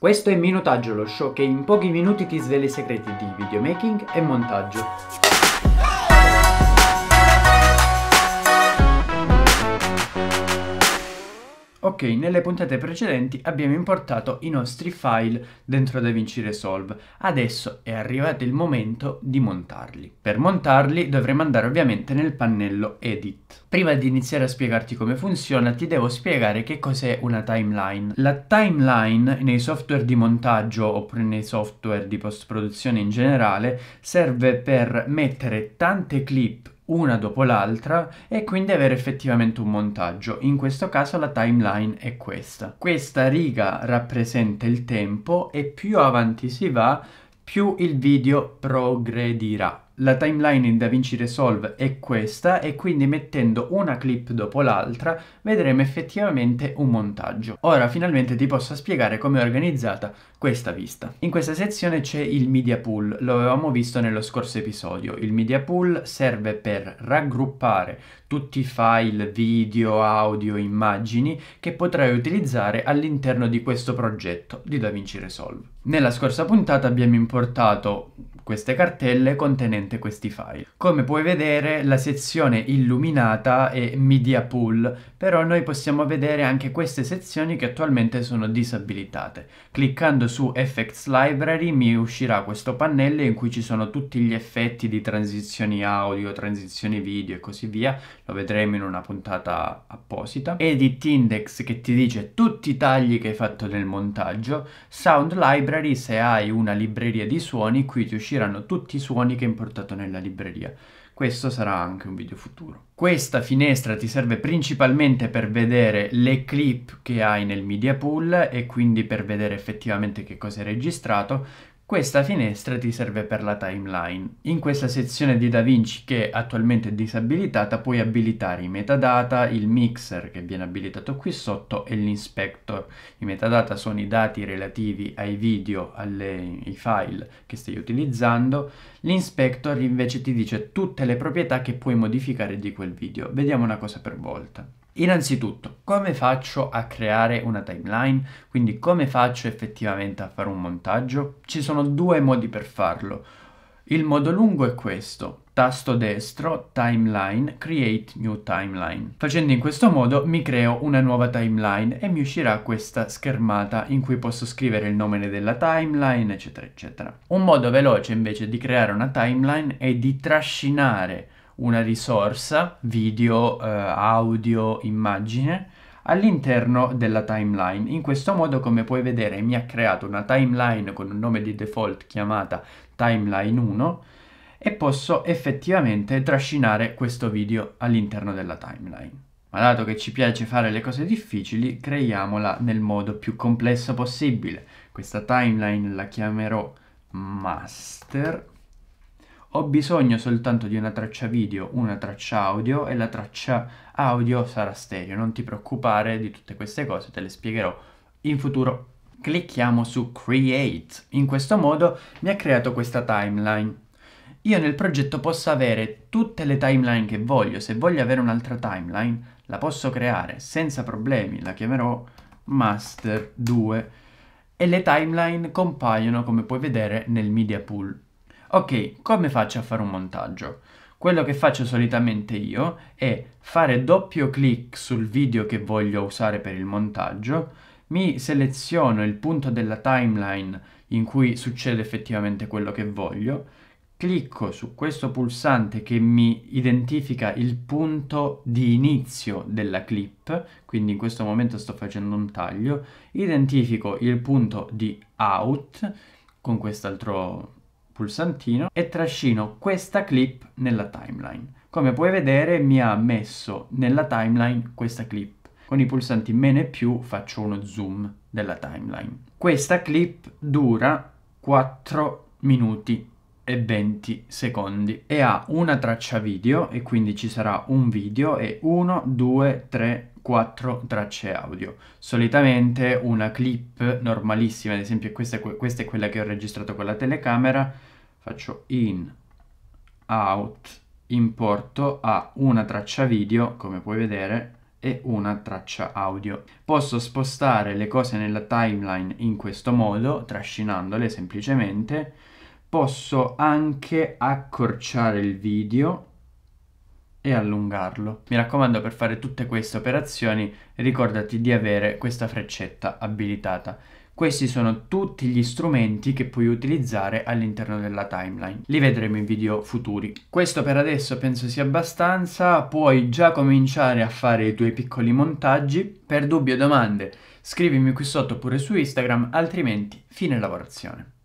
Questo è Minutaggio, lo show che in pochi minuti ti svela i segreti di videomaking e montaggio. Ok, nelle puntate precedenti abbiamo importato i nostri file dentro DaVinci Resolve. Adesso è arrivato il momento di montarli. Per montarli dovremo andare ovviamente nel pannello Edit. Prima di iniziare a spiegarti come funziona, ti devo spiegare che cos'è una timeline. La timeline nei software di montaggio oppure nei software di post-produzione in generale serve per mettere tante clip una dopo l'altra e quindi avere effettivamente un montaggio. In questo caso la timeline è questa. Questa riga rappresenta il tempo e più avanti si va, più il video progredirà. La timeline in DaVinci Resolve è questa e quindi mettendo una clip dopo l'altra vedremo effettivamente un montaggio. Ora finalmente ti posso spiegare come è organizzata questa vista. In questa sezione c'è il media pool, lo avevamo visto nello scorso episodio. Il media pool serve per raggruppare tutti i file, video, audio, immagini che potrai utilizzare all'interno di questo progetto di DaVinci Resolve. Nella scorsa puntata abbiamo importato queste cartelle contenente questi file. Come puoi vedere la sezione illuminata è media pool, però noi possiamo vedere anche queste sezioni che attualmente sono disabilitate. Cliccando su Effects Library mi uscirà questo pannello in cui ci sono tutti gli effetti di transizioni audio, transizioni video e così via, lo vedremo in una puntata apposita. Edit Index che ti dice tutti i tagli che hai fatto nel montaggio, Sound Library se hai una libreria di suoni, qui ti uscirà tutti i suoni che hai importato nella libreria. Questo sarà anche un video futuro. Questa finestra ti serve principalmente per vedere le clip che hai nel media pool e quindi per vedere effettivamente che cosa hai registrato. Questa finestra ti serve per la timeline. In questa sezione di DaVinci che attualmente è disabilitata puoi abilitare i metadata, il mixer che viene abilitato qui sotto e l'inspector. I metadata sono i dati relativi ai video, ai file che stai utilizzando. L'inspector invece ti dice tutte le proprietà che puoi modificare di quel video. Vediamo una cosa per volta. Innanzitutto, come faccio a creare una timeline? Quindi come faccio effettivamente a fare un montaggio? Ci sono due modi per farlo. Il modo lungo è questo. Tasto destro, timeline, create new timeline. Facendo in questo modo mi creo una nuova timeline e mi uscirà questa schermata in cui posso scrivere il nome della timeline, eccetera, eccetera. Un modo veloce invece di creare una timeline è di trascinare una risorsa, video, audio, immagine, all'interno della timeline. In questo modo, come puoi vedere, mi ha creato una timeline con un nome di default chiamata timeline 1 e posso effettivamente trascinare questo video all'interno della timeline. Ma dato che ci piace fare le cose difficili, creiamola nel modo più complesso possibile. Questa timeline la chiamerò master. Ho bisogno soltanto di una traccia video, una traccia audio e la traccia audio sarà stereo. Non ti preoccupare di tutte queste cose, te le spiegherò in futuro. Clicchiamo su Create. In questo modo mi ha creato questa timeline. Io nel progetto posso avere tutte le timeline che voglio. Se voglio avere un'altra timeline la posso creare senza problemi. La chiamerò Master 2 e le timeline compaiono, come puoi vedere, nel media pool. Ok, come faccio a fare un montaggio? Quello che faccio solitamente io è fare doppio clic sul video che voglio usare per il montaggio, mi seleziono il punto della timeline in cui succede effettivamente quello che voglio, clicco su questo pulsante che mi identifica il punto di inizio della clip, quindi in questo momento sto facendo un taglio, identifico il punto di out con quest'altro pulsantino e trascino questa clip nella timeline. Come puoi vedere mi ha messo nella timeline questa clip. Con i pulsanti meno e più faccio uno zoom della timeline. Questa clip dura 4 minuti e 20 secondi e ha una traccia video e quindi ci sarà un video e 1, 2, 3, 4 tracce audio. Solitamente una clip normalissima, ad esempio questa è quella che ho registrato con la telecamera, faccio in, out, importo, ha una traccia video, come puoi vedere, e una traccia audio. Posso spostare le cose nella timeline in questo modo, trascinandole semplicemente. Posso anche accorciare il video e allungarlo. Mi raccomando, per fare tutte queste operazioni ricordati di avere questa freccetta abilitata. Questi sono tutti gli strumenti che puoi utilizzare all'interno della timeline. Li vedremo in video futuri. Questo per adesso penso sia abbastanza. Puoi già cominciare a fare i tuoi piccoli montaggi. Per dubbi o domande scrivimi qui sotto oppure su Instagram, altrimenti fine lavorazione.